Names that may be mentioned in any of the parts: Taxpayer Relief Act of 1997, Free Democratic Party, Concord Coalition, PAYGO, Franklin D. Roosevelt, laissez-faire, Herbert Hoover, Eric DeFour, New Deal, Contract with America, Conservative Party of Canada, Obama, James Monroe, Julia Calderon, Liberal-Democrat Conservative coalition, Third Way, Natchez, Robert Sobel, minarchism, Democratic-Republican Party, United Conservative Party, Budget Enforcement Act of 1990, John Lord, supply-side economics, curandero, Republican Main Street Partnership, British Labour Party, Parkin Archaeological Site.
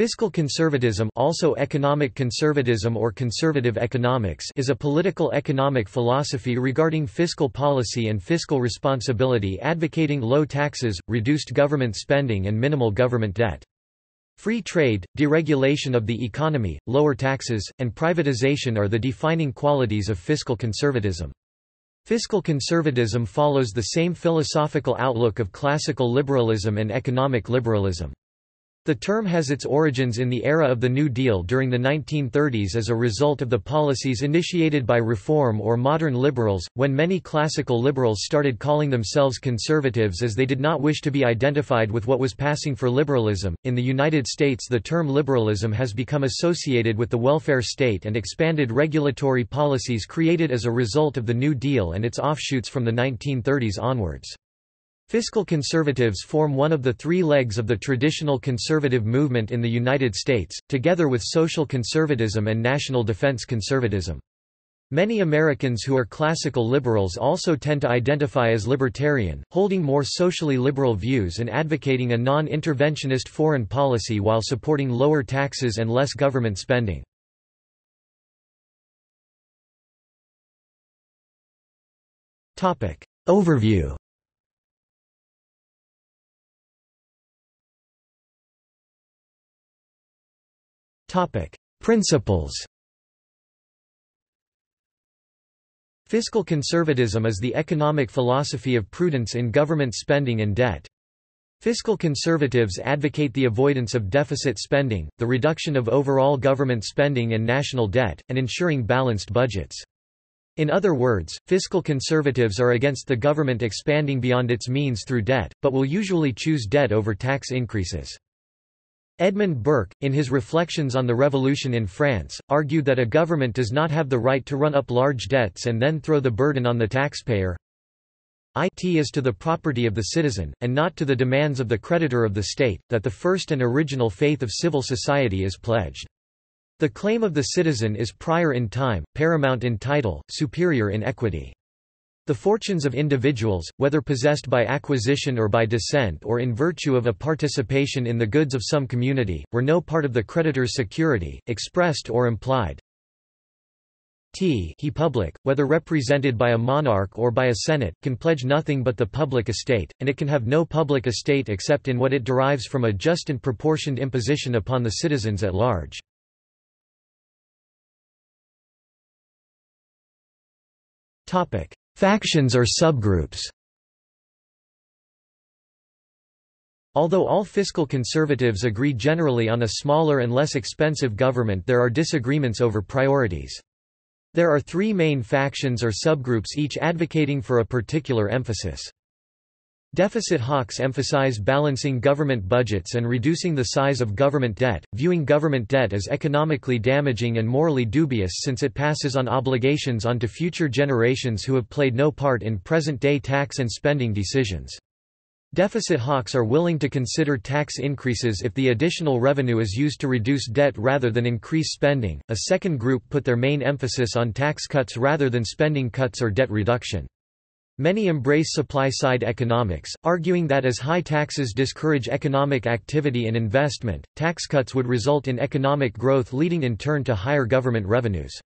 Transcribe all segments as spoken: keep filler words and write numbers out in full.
Fiscal conservatism, also economic conservatism or conservative economics, is a political economic philosophy regarding fiscal policy and fiscal responsibility advocating low taxes, reduced government spending and minimal government debt. Free trade, deregulation of the economy, lower taxes, and privatization are the defining qualities of fiscal conservatism. Fiscal conservatism follows the same philosophical outlook of classical liberalism and economic liberalism. The term has its origins in the era of the New Deal during the nineteen thirties as a result of the policies initiated by reform or modern liberals, when many classical liberals started calling themselves conservatives as they did not wish to be identified with what was passing for liberalism. In the United States, the term liberalism has become associated with the welfare state and expanded regulatory policies created as a result of the New Deal and its offshoots from the nineteen thirties onwards. Fiscal conservatives form one of the three legs of the traditional conservative movement in the United States, together with social conservatism and national defense conservatism. Many Americans who are classical liberals also tend to identify as libertarian, holding more socially liberal views and advocating a non-interventionist foreign policy while supporting lower taxes and less government spending. Overview. Topic: Principles. Fiscal conservatism is the economic philosophy of prudence in government spending and debt. Fiscal conservatives advocate the avoidance of deficit spending, the reduction of overall government spending and national debt, and ensuring balanced budgets. In other words, fiscal conservatives are against the government expanding beyond its means through debt, but will usually choose debt over tax increases. Edmund Burke, in his Reflections on the Revolution in France, argued that a government does not have the right to run up large debts and then throw the burden on the taxpayer. It is to the property of the citizen, and not to the demands of the creditor of the state, that the first and original faith of civil society is pledged. The claim of the citizen is prior in time, paramount in title, superior in equity. The fortunes of individuals, whether possessed by acquisition or by descent or in virtue of a participation in the goods of some community, were no part of the creditor's security, expressed or implied. T he public, whether represented by a monarch or by a senate, can pledge nothing but the public estate, and it can have no public estate except in what it derives from a just and proportioned imposition upon the citizens at large. Factions or subgroups. Although all fiscal conservatives agree generally on a smaller and less expensive government, there are disagreements over priorities. There are three main factions or subgroups, each advocating for a particular emphasis. Deficit hawks emphasize balancing government budgets and reducing the size of government debt, viewing government debt as economically damaging and morally dubious since it passes on obligations onto future generations who have played no part in present-day tax and spending decisions. Deficit hawks are willing to consider tax increases if the additional revenue is used to reduce debt rather than increase spending. A second group put their main emphasis on tax cuts rather than spending cuts or debt reduction. Many embrace supply-side economics, arguing that as high taxes discourage economic activity and investment, tax cuts would result in economic growth leading in turn to higher government revenues.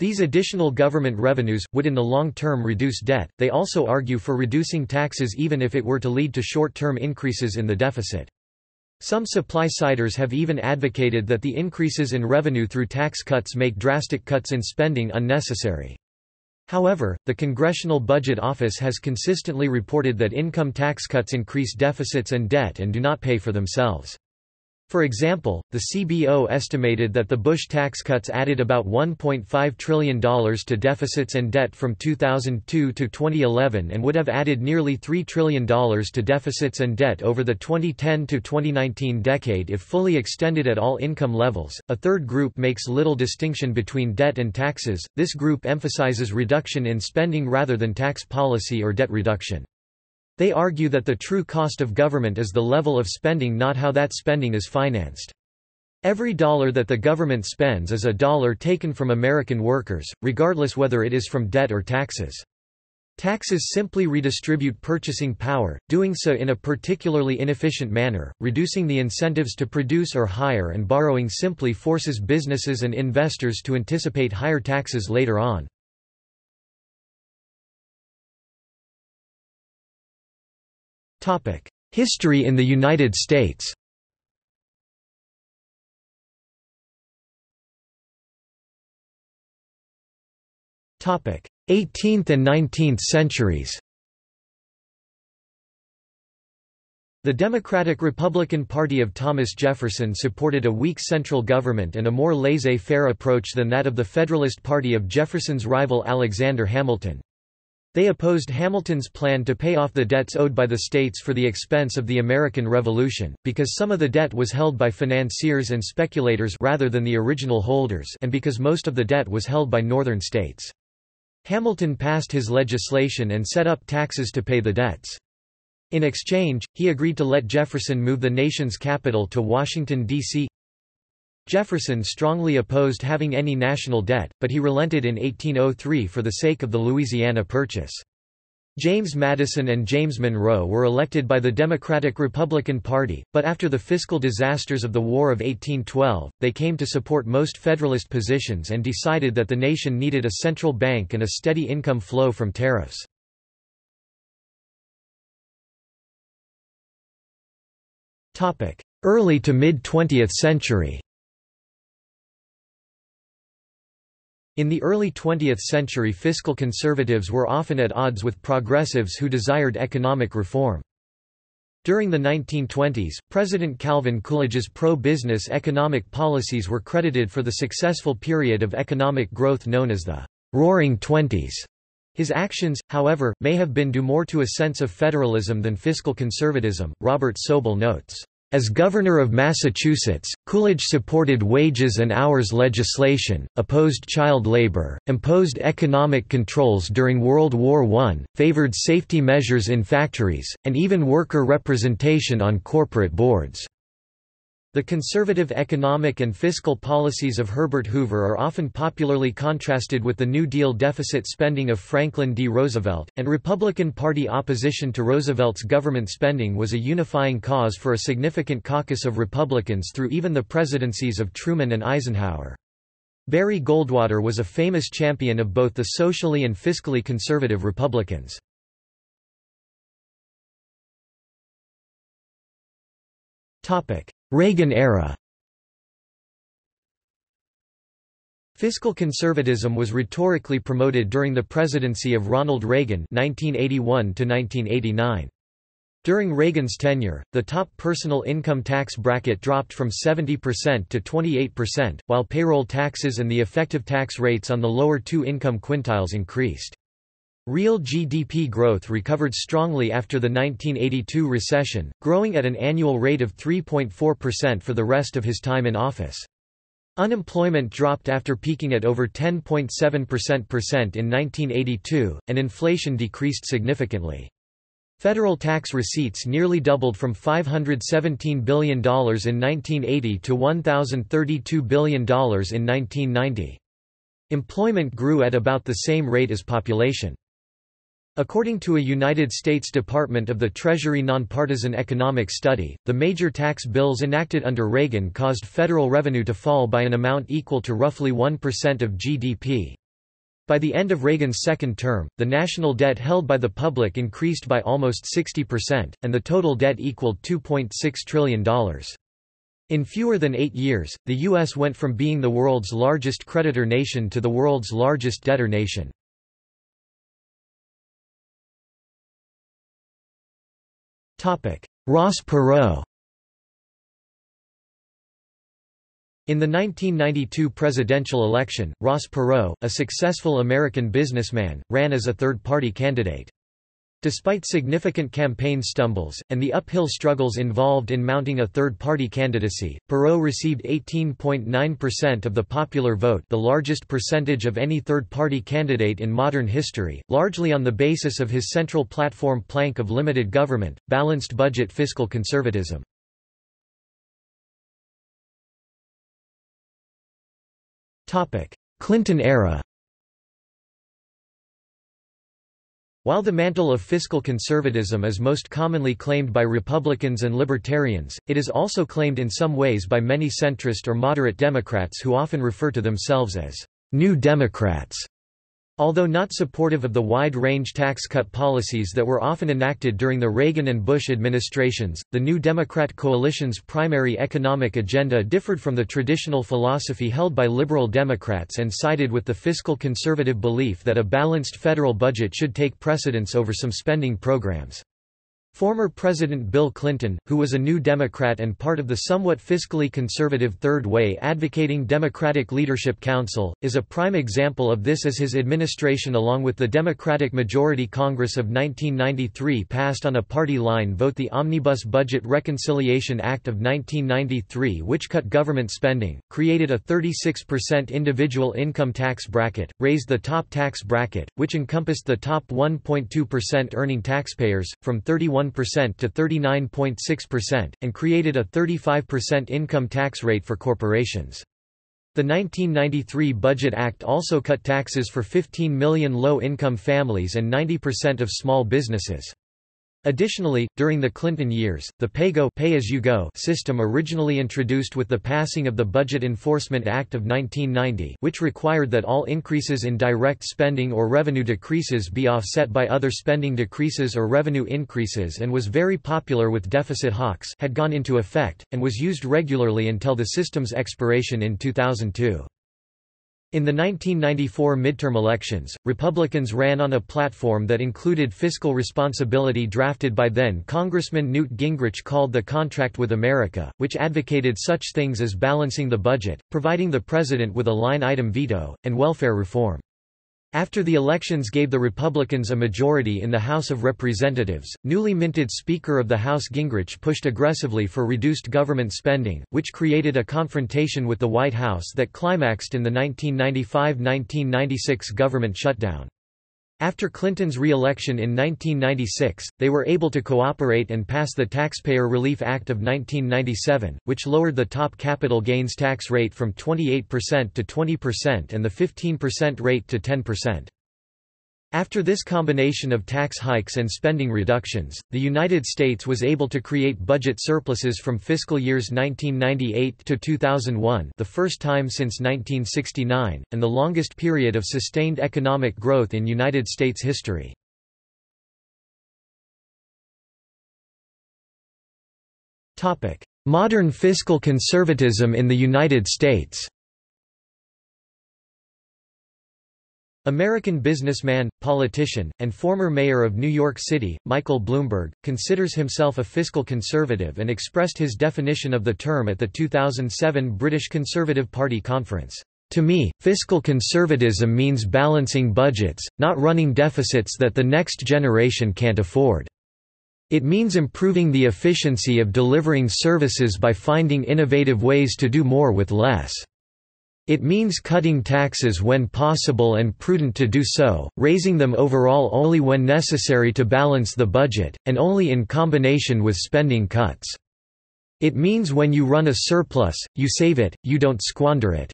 These additional government revenues would in the long term reduce debt. They also argue for reducing taxes even if it were to lead to short-term increases in the deficit. Some supply-siders have even advocated that the increases in revenue through tax cuts make drastic cuts in spending unnecessary. However, the Congressional Budget Office has consistently reported that income tax cuts increase deficits and debt and do not pay for themselves. For example, the C B O estimated that the Bush tax cuts added about one point five trillion dollars to deficits and debt from two thousand two to twenty eleven and would have added nearly three trillion dollars to deficits and debt over the twenty ten to twenty nineteen decade if fully extended at all income levels. A third group makes little distinction between debt and taxes. This group emphasizes reduction in spending rather than tax policy or debt reduction. They argue that the true cost of government is the level of spending, not how that spending is financed. Every dollar that the government spends is a dollar taken from American workers, regardless whether it is from debt or taxes. Taxes simply redistribute purchasing power, doing so in a particularly inefficient manner. Reducing the incentives to produce or hire and borrowing simply forces businesses and investors to anticipate higher taxes later on. History in the United States. eighteenth and nineteenth centuries. The Democratic-Republican Party of Thomas Jefferson supported a weak central government and a more laissez-faire approach than that of the Federalist Party of Jefferson's rival Alexander Hamilton. They opposed Hamilton's plan to pay off the debts owed by the states for the expense of the American Revolution, because some of the debt was held by financiers and speculators rather than the original holders, and because most of the debt was held by northern states. Hamilton passed his legislation and set up taxes to pay the debts. In exchange, he agreed to let Jefferson move the nation's capital to Washington, D C Jefferson strongly opposed having any national debt, but he relented in eighteen oh three for the sake of the Louisiana Purchase. James Madison and James Monroe were elected by the Democratic-Republican Party, but after the fiscal disasters of the War of eighteen twelve, they came to support most Federalist positions and decided that the nation needed a central bank and a steady income flow from tariffs. Early to mid-twentieth century. In the early twentieth century, fiscal conservatives were often at odds with progressives who desired economic reform. During the nineteen twenties, President Calvin Coolidge's pro-business economic policies were credited for the successful period of economic growth known as the Roaring Twenties. His actions, however, may have been due more to a sense of federalism than fiscal conservatism, Robert Sobel notes. As governor of Massachusetts, Coolidge supported wages and hours legislation, opposed child labor, imposed economic controls during World War One, favored safety measures in factories, and even worker representation on corporate boards. The conservative economic and fiscal policies of Herbert Hoover are often popularly contrasted with the New Deal deficit spending of Franklin D. Roosevelt, and Republican Party opposition to Roosevelt's government spending was a unifying cause for a significant caucus of Republicans through even the presidencies of Truman and Eisenhower. Barry Goldwater was a famous champion of both the socially and fiscally conservative Republicans. Reagan era. Fiscal conservatism was rhetorically promoted during the presidency of Ronald Reagan nineteen eighty-one to nineteen eighty-nine. During Reagan's tenure, the top personal income tax bracket dropped from seventy percent to twenty-eight percent, while payroll taxes and the effective tax rates on the lower two income quintiles increased. Real G D P growth recovered strongly after the nineteen eighty-two recession, growing at an annual rate of three point four percent for the rest of his time in office. Unemployment dropped after peaking at over ten point seven percent in nineteen eighty-two, and inflation decreased significantly. Federal tax receipts nearly doubled from five hundred seventeen billion dollars in nineteen eighty to one thousand thirty-two billion dollars in nineteen ninety. Employment grew at about the same rate as population. According to a United States Department of the Treasury nonpartisan economic study, the major tax bills enacted under Reagan caused federal revenue to fall by an amount equal to roughly one percent of G D P. By the end of Reagan's second term, the national debt held by the public increased by almost sixty percent, and the total debt equaled two point six trillion dollars. In fewer than eight years, the U S went from being the world's largest creditor nation to the world's largest debtor nation. Ross Perot. In the nineteen ninety-two presidential election, Ross Perot, a successful American businessman, ran as a third-party candidate. Despite significant campaign stumbles, and the uphill struggles involved in mounting a third-party candidacy, Perot received eighteen point nine percent of the popular vote, the largest percentage of any third-party candidate in modern history, largely on the basis of his central platform plank of limited government, balanced budget fiscal conservatism. Clinton era. While the mantle of fiscal conservatism is most commonly claimed by Republicans and Libertarians, it is also claimed in some ways by many centrist or moderate Democrats who often refer to themselves as New Democrats. Although not supportive of the wide-range tax cut policies that were often enacted during the Reagan and Bush administrations, the New Democrat coalition's primary economic agenda differed from the traditional philosophy held by Liberal Democrats and sided with the fiscal conservative belief that a balanced federal budget should take precedence over some spending programs. Former President Bill Clinton, who was a New Democrat and part of the somewhat fiscally conservative Third Way advocating Democratic Leadership Council, is a prime example of this as his administration along with the Democratic Majority Congress of nineteen ninety-three passed on a party line vote the Omnibus Budget Reconciliation Act of nineteen ninety-three, which cut government spending, created a thirty-six percent individual income tax bracket, raised the top tax bracket, which encompassed the top one point two percent earning taxpayers, from thirty-one percent to thirty-nine point six percent, and created a thirty-five percent income tax rate for corporations. The nineteen ninety-three Budget Act also cut taxes for fifteen million low-income families and ninety percent of small businesses. Additionally, during the Clinton years, the PAYGO pay-as-you-go system originally introduced with the passing of the Budget Enforcement Act of nineteen ninety, which required that all increases in direct spending or revenue decreases be offset by other spending decreases or revenue increases, and was very popular with deficit hawks, had gone into effect, and was used regularly until the system's expiration in two thousand two. In the nineteen ninety-four midterm elections, Republicans ran on a platform that included fiscal responsibility drafted by then-Congressman Newt Gingrich called the Contract with America, which advocated such things as balancing the budget, providing the president with a line-item veto, and welfare reform. After the elections gave the Republicans a majority in the House of Representatives, newly minted Speaker of the House Gingrich pushed aggressively for reduced government spending, which created a confrontation with the White House that climaxed in the nineteen ninety-five to nineteen ninety-six government shutdown. After Clinton's re-election in nineteen ninety-six, they were able to cooperate and pass the Taxpayer Relief Act of nineteen ninety-seven, which lowered the top capital gains tax rate from twenty-eight percent to twenty percent and the fifteen percent rate to ten percent. After this combination of tax hikes and spending reductions, the United States was able to create budget surpluses from fiscal years nineteen ninety-eight to two thousand one, the first time since nineteen sixty-nine, and the longest period of sustained economic growth in United States history. Topic: Modern fiscal conservatism in the United States. American businessman, politician, and former mayor of New York City, Michael Bloomberg, considers himself a fiscal conservative and expressed his definition of the term at the two thousand seven British Conservative Party conference. "To me, fiscal conservatism means balancing budgets, not running deficits that the next generation can't afford. It means improving the efficiency of delivering services by finding innovative ways to do more with less. It means cutting taxes when possible and prudent to do so, raising them overall only when necessary to balance the budget, and only in combination with spending cuts. It means when you run a surplus, you save it, you don't squander it.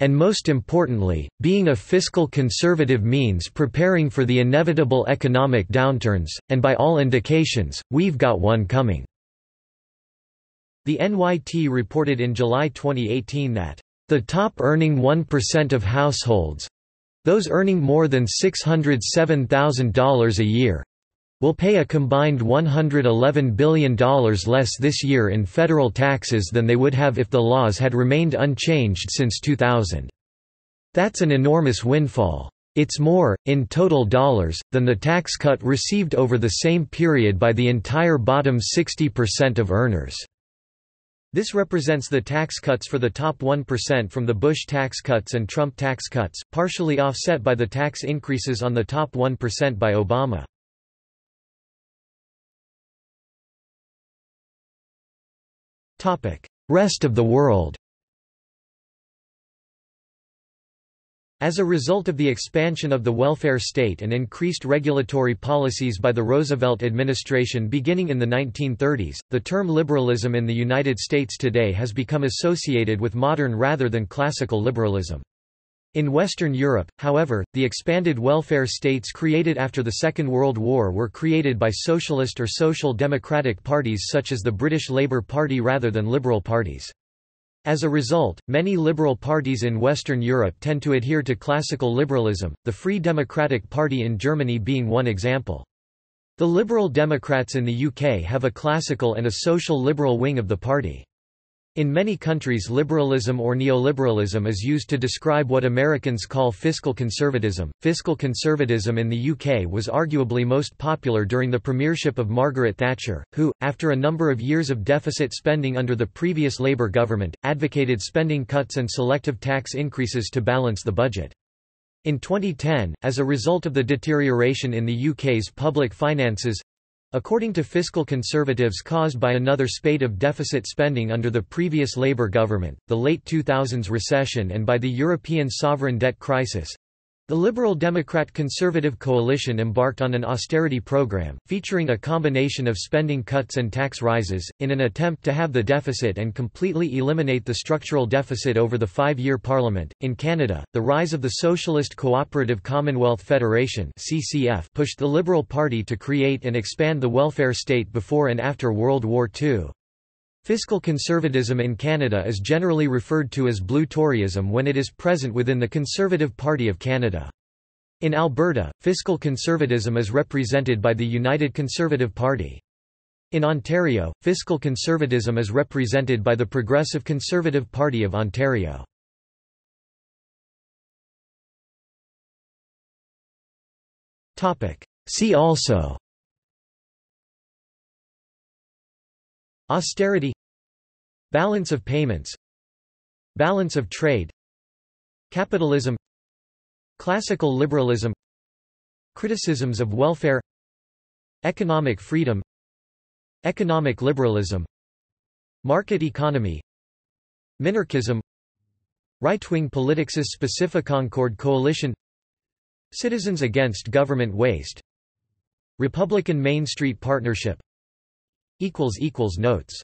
And most importantly, being a fiscal conservative means preparing for the inevitable economic downturns, and by all indications, we've got one coming." The N Y T reported in July twenty eighteen that the top earning one percent of households—those earning more than six hundred seven thousand dollars a year—will pay a combined one hundred eleven billion dollars less this year in federal taxes than they would have if the laws had remained unchanged since two thousand. That's an enormous windfall. It's more, in total dollars, than the tax cut received over the same period by the entire bottom sixty percent of earners." This represents the tax cuts for the top one percent from the Bush tax cuts and Trump tax cuts, partially offset by the tax increases on the top one percent by Obama. Rest of the world. As a result of the expansion of the welfare state and increased regulatory policies by the Roosevelt administration beginning in the nineteen thirties, the term liberalism in the United States today has become associated with modern rather than classical liberalism. In Western Europe, however, the expanded welfare states created after the Second World War were created by socialist or social democratic parties such as the British Labour Party rather than liberal parties. As a result, many liberal parties in Western Europe tend to adhere to classical liberalism, the Free Democratic Party in Germany being one example. The Liberal Democrats in the U K have a classical and a social liberal wing of the party. In many countries, liberalism or neoliberalism is used to describe what Americans call fiscal conservatism. Fiscal conservatism in the U K was arguably most popular during the premiership of Margaret Thatcher, who, after a number of years of deficit spending under the previous Labour government, advocated spending cuts and selective tax increases to balance the budget. In twenty ten, as a result of the deterioration in the U K's public finances, according to fiscal conservatives caused by another spate of deficit spending under the previous Labour government, the late two thousands recession and by the European sovereign debt crisis, the Liberal-Democrat Conservative coalition embarked on an austerity programme, featuring a combination of spending cuts and tax rises, in an attempt to halve the deficit and completely eliminate the structural deficit over the five-year parliament. In Canada, the rise of the Socialist Cooperative Commonwealth Federation (C C F) pushed the Liberal Party to create and expand the welfare state before and after World War Two. Fiscal conservatism in Canada is generally referred to as Blue Toryism when it is present within the Conservative Party of Canada. In Alberta, fiscal conservatism is represented by the United Conservative Party. In Ontario, fiscal conservatism is represented by the Progressive Conservative Party of Ontario. See also: austerity, balance of payments, balance of trade, capitalism, classical liberalism, criticisms of welfare, economic freedom, economic liberalism, market economy, minarchism, right-wing politics, specific Concord coalition, Citizens Against Government Waste, Republican Main Street Partnership. Notes